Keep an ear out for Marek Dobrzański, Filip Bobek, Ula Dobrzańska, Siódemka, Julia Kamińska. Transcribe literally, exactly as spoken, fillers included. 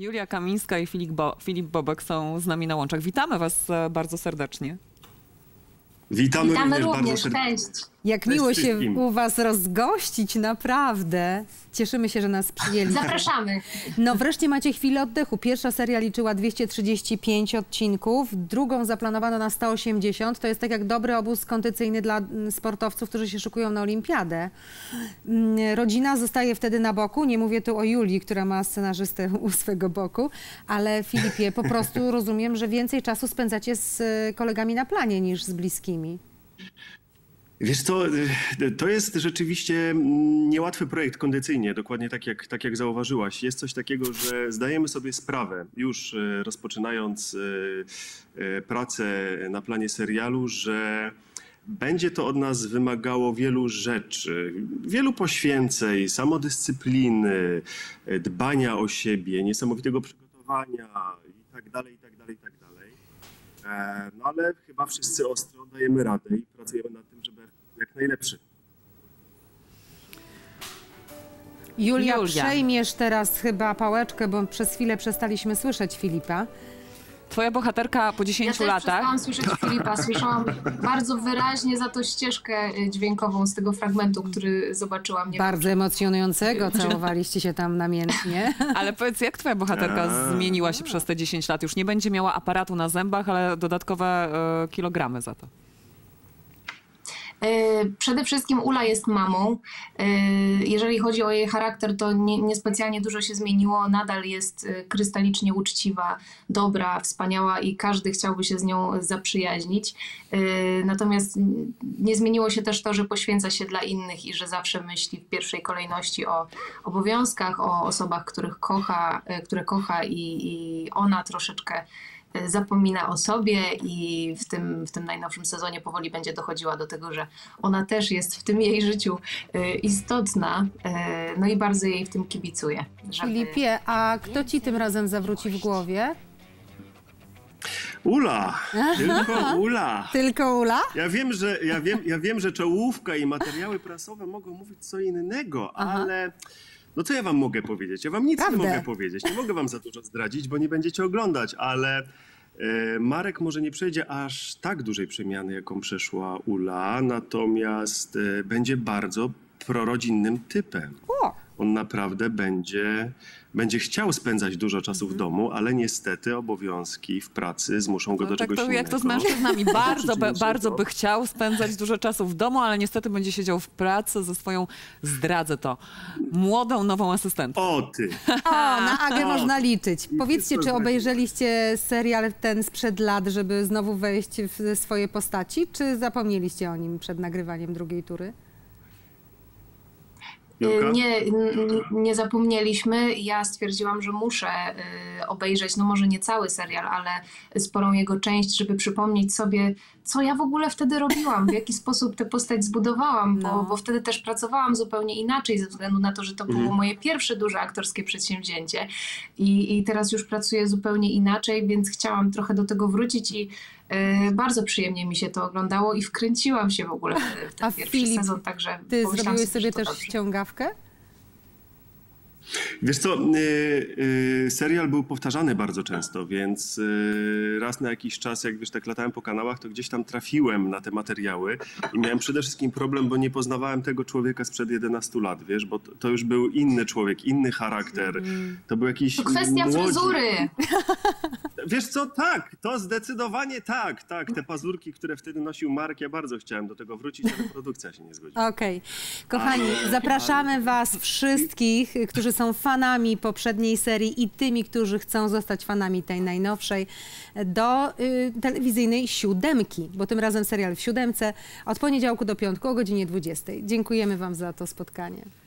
Julia Kamińska i Filip, Bo- Filip Bobek są z nami na łączach. Witamy was bardzo serdecznie. Witamy, Witamy również, również bardzo serdecznie. Cześć. Jak Cześć miło się u was rozgościć, naprawdę. Cieszymy się, że nas przyjęli. Zapraszamy. No wreszcie macie chwilę oddechu. Pierwsza seria liczyła dwieście trzydzieści pięć odcinków, drugą zaplanowano na sto osiemdziesiąt. To jest tak jak dobry obóz kondycyjny dla sportowców, którzy się szykują na olimpiadę. Rodzina zostaje wtedy na boku. Nie mówię tu o Julii, która ma scenarzystę u swego boku, ale Filipie, po prostu rozumiem, że więcej czasu spędzacie z kolegami na planie niż z bliskimi. Wiesz co, to jest rzeczywiście niełatwy projekt kondycyjnie, dokładnie tak jak, tak jak zauważyłaś. Jest coś takiego, że zdajemy sobie sprawę, już rozpoczynając pracę na planie serialu, że będzie to od nas wymagało wielu rzeczy, wielu poświęceń, samodyscypliny, dbania o siebie, niesamowitego przygotowania i tak dalej, i tak dalej, i tak dalej. No ale chyba wszyscy ostro dajemy radę i pracujemy nad tym, żeby jak najlepszy. Julia, Julia, przejmiesz teraz chyba pałeczkę, bo przez chwilę przestaliśmy słyszeć Filipa. Twoja bohaterka po dziesięciu ja latach. Ja przestałam słyszeć Filipa. Słyszałam bardzo wyraźnie za to ścieżkę dźwiękową z tego fragmentu, który zobaczyłam. Nie bardzo wiem, emocjonującego, całowaliście się tam namiętnie. Ale powiedz, jak twoja bohaterka zmieniła się przez te dziesięć lat? Już nie będzie miała aparatu na zębach, ale dodatkowe y, kilogramy za to. Przede wszystkim Ula jest mamą. Jeżeli chodzi o jej charakter, to niespecjalnie nie dużo się zmieniło. Nadal jest krystalicznie uczciwa, dobra, wspaniała i każdy chciałby się z nią zaprzyjaźnić. Natomiast nie zmieniło się też to, że poświęca się dla innych i że zawsze myśli w pierwszej kolejności o obowiązkach, o osobach, których kocha, które kocha i, i ona troszeczkę zapomina o sobie i w tym, w tym najnowszym sezonie powoli będzie dochodziła do tego, że ona też jest w tym jej życiu istotna, no i bardzo jej w tym kibicuje. Żeby... Filipie, a kto ci tym razem zawróci w głowie? Ula, tylko Ula. Tylko Ula? Ja wiem, że, ja wiem, ja wiem, że czołówka i materiały prasowe mogą mówić co innego, aha, ale... No co ja wam mogę powiedzieć? Ja wam nic Prawdę. nie mogę powiedzieć. Nie mogę wam za dużo zdradzić, bo nie będziecie oglądać, ale e, Marek może nie przejdzie aż tak dużej przemiany, jaką przeszła Ula, natomiast e, będzie bardzo prorodzinnym typem. O. On naprawdę będzie, będzie chciał spędzać dużo czasu w domu, ale niestety obowiązki w pracy zmuszą go no do tak czegoś to, innego. Jak to z mężczyznami, bardzo, be, bardzo by chciał spędzać dużo czasu w domu, ale niestety będzie siedział w pracy ze swoją, zdradzę to, młodą nową asystentką. O ty! O, na Agę o, można liczyć. Powiedzcie, czy obejrzeliście serial ten sprzed lat, żeby znowu wejść w swoje postaci, czy zapomnieliście o nim przed nagrywaniem drugiej tury? Nie, nie zapomnieliśmy. Ja stwierdziłam, że muszę obejrzeć, no może nie cały serial, ale sporą jego część, żeby przypomnieć sobie, co ja w ogóle wtedy robiłam, w jaki sposób tę postać zbudowałam, no. bo, bo wtedy też pracowałam zupełnie inaczej ze względu na to, że to było moje pierwsze duże aktorskie przedsięwzięcie i, i teraz już pracuję zupełnie inaczej, więc chciałam trochę do tego wrócić i y, bardzo przyjemnie mi się to oglądało i wkręciłam się w ogóle w ten A pierwszy Filip, sezon, także ty zrobiłeś sobie też dobrze. ściągawkę? Wiesz co, yy, yy, serial był powtarzany bardzo często, więc yy, raz na jakiś czas, jak wiesz, tak latałem po kanałach, to gdzieś tam trafiłem na te materiały i miałem przede wszystkim problem, bo nie poznawałem tego człowieka sprzed jedenastu lat, wiesz, bo to, to już był inny człowiek, inny charakter, to był jakiś... To kwestia młodzi. fryzury! Wiesz co, tak, to zdecydowanie tak, tak, te pazurki, które wtedy nosił Marek, ja bardzo chciałem do tego wrócić, ale produkcja się nie zgodziła. Okej, okay. kochani, ale, zapraszamy ale... was wszystkich, którzy są są fanami poprzedniej serii i tymi, którzy chcą zostać fanami tej najnowszej, do y, telewizyjnej Siódemki, bo tym razem serial w Siódemce od poniedziałku do piątku o godzinie dwudziestej. Dziękujemy wam za to spotkanie.